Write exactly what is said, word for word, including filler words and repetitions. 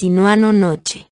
Sinuano noche.